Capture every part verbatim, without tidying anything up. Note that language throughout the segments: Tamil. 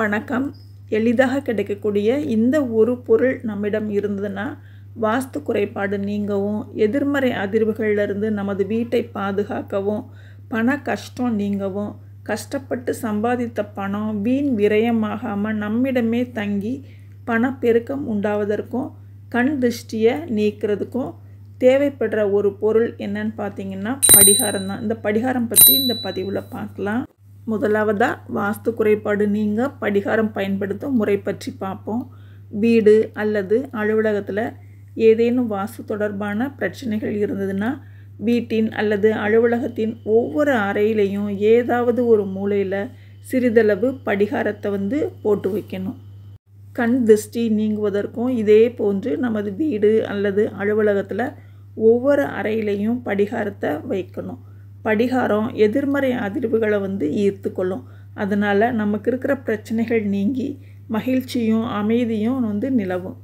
வணக்கம். எளிதாக கிடைக்கக்கூடிய இந்த ஒரு பொருள் நம்மிடம் இருந்ததுன்னா வாஸ்து குறைபாடு நீங்கவும், எதிர்மறை அதிர்வுகளிலிருந்து நமது வீட்டை பாதுகாக்கவும், பண கஷ்டம் நீங்கவும், கஷ்டப்பட்டு சம்பாதித்த பணம் வீண் விரயமாகாமல் நம்மிடமே தங்கி பணப்பெருக்கம் உண்டாவதற்கும், கண் திருஷ்டியை நீக்கிறதுக்கும் தேவைப்படுற ஒரு பொருள் என்னன்னு பார்த்தீங்கன்னா படிகாரம் தான். இந்த படிகாரம் பற்றி இந்த பதிவில் பார்க்கலாம். முதலாவதாக வாஸ்து குறைபாடு நீங்க படிகாரம் பயன்படுத்தும் முறை பற்றி பார்ப்போம். வீடு அல்லது அலுவலகத்தில் ஏதேனும் வாஸ்து தொடர்பான பிரச்சனைகள் இருந்ததுன்னா வீட்டின் அல்லது அலுவலகத்தின் ஒவ்வொரு அறையிலையும் ஏதாவது ஒரு மூலையில் சிறிதளவு படிகாரத்தை வந்து போட்டு வைக்கணும். கண் திருஷ்டி நீங்குவதற்கும் இதே போன்று நமது வீடு அல்லது அலுவலகத்தில் ஒவ்வொரு அறையிலையும் படிகாரத்தை வைக்கணும். படிகாரம் எதிர்மறை அதிர்வுகளை வந்து ஈர்த்து கொள்ளும். அதனால் நமக்கு இருக்கிற பிரச்சனைகள் நீங்கி மகிழ்ச்சியும் அமைதியும் வந்து நிலவும்.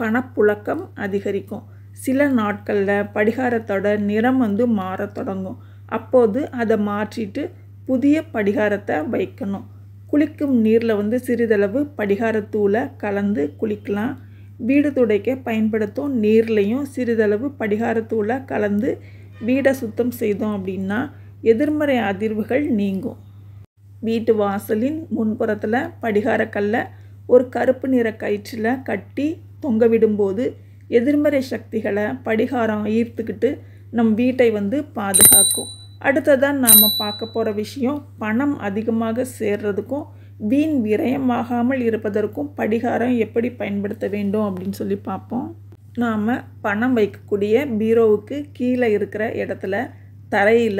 பணப்புழக்கம் அதிகரிக்கும். சில நாட்களில் படிகாரத்தோட நிறம் வந்து மாற தொடங்கும். அப்போது அதை மாற்றிட்டு புதிய படிகாரத்தை வைக்கணும். குளிக்கும் நீரில் வந்து சிறிதளவு படிகாரத்தூளை கலந்து குளிக்கலாம். வீடு துடைக்க பயன்படுத்தும் நீர்லையும் சிறிதளவு படிகாரத்தூளை கலந்து வீடை சுத்தம் செய்தோம் அப்படின்னா எதிர்மறை அதிர்வுகள் நீங்கும். வீட்டு வாசலின் முன்புறத்தில் படிகாரக்கல்லை ஒரு கருப்பு நிற கயிற்றில் கட்டி தொங்க விடும்போது எதிர்மறை சக்திகளை படிகாரம் ஈர்த்துக்கிட்டு நம் வீட்டை வந்து பாதுகாக்கும். அடுத்ததான் நாம் பார்க்க போகிற விஷயம், பணம் அதிகமாக சேர்றதுக்கும் வீண் விரயமாகாமல் இருப்பதற்கும் படிகாரம் எப்படி பயன்படுத்த வேண்டும் அப்படின்னு சொல்லி பார்ப்போம். நாம் பணம் வைக்கக்கூடிய பீரோவுக்கு கீழே இருக்கிற இடத்துல தரையில்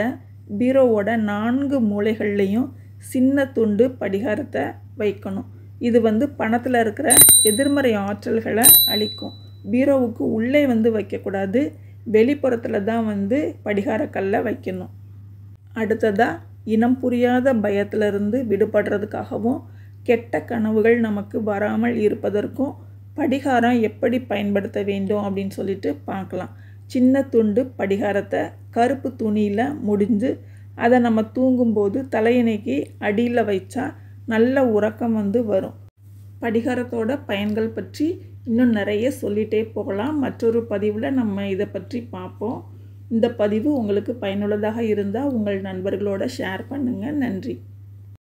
பீரோவோட நான்கு மூலைகள்லேயும் சின்ன துண்டு படிகாரத்தை வைக்கணும். இது வந்து பணத்தில் இருக்கிற எதிர்மறை ஆற்றல்களை அழிக்கும். பீரோவுக்கு உள்ளே வந்து வைக்கக்கூடாது, வெளிப்புறத்தில் தான் வந்து படிகாரக்கல்லை வைக்கணும். அடுத்ததாக இனம் புரியாத பயத்திலிருந்து விடுபடுறதுக்காகவும் கெட்ட கனவுகள் நமக்கு வராமல் இருப்பதற்கும் படிகாரம் எப்படி பயன்படுத்த வேண்டும் அப்படின்னு சொல்லிட்டு பார்க்கலாம். சின்ன துண்டு படிகாரத்தை கருப்பு துணியில் முடிஞ்சு அதை நம்ம தூங்கும்போது தலையணைக்கு அடியில் வைச்சா நல்ல உறக்கம் வந்து வரும். படிகாரத்தோட பயன்கள் பற்றி இன்னும் நிறைய சொல்லிகிட்டே போகலாம். மற்றொரு பதிவில் நம்ம இதை பற்றி பார்ப்போம். இந்த பதிவு உங்களுக்கு பயனுள்ளதாக இருந்தால் உங்கள் நண்பர்களோட ஷேர் பண்ணுங்கள். நன்றி.